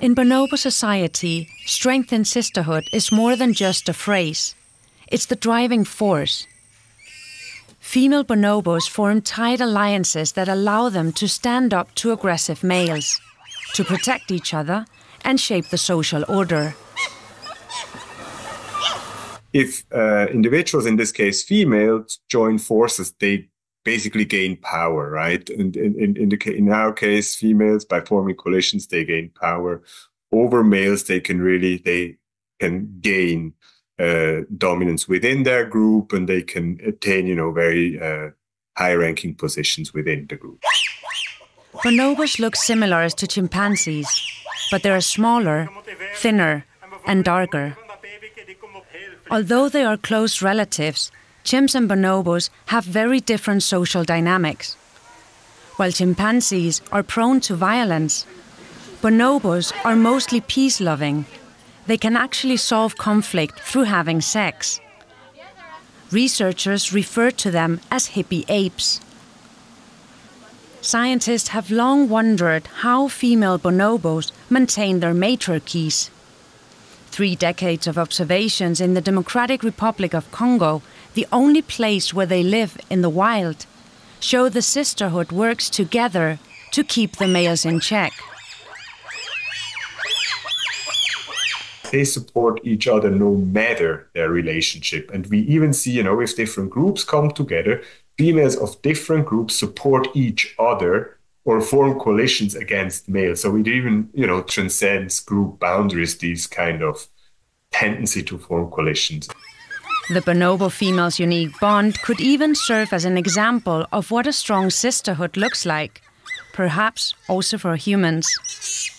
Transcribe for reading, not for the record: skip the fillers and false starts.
In bonobo society, strength in sisterhood is more than just a phrase. It's the driving force. Female bonobos form tight alliances that allow them to stand up to aggressive males, to protect each other and shape the social order. If individuals, in this case females, join forces, they basically gain power, right? And in our case, females, by forming coalitions, they gain power. Over males, they can gain dominance within their group, and they can attain, very high-ranking positions within the group. Bonobos look similar to chimpanzees, but they are smaller, thinner, and darker. Although they are close relatives, chimps and bonobos have very different social dynamics. While chimpanzees are prone to violence, bonobos are mostly peace-loving. They can actually solve conflict through having sex. Researchers refer to them as hippie apes. Scientists have long wondered how female bonobos maintain their matriarchies. 3 decades of observations in the Democratic Republic of Congo, the only place where they live in the wild, show the sisterhood works together to keep the males in check. They support each other no matter their relationship. And we even see, if different groups come together, females of different groups support each other or form coalitions against males. So it even, transcends group boundaries, these kind of tendency to form coalitions. The bonobo female's unique bond could even serve as an example of what a strong sisterhood looks like, perhaps also for humans.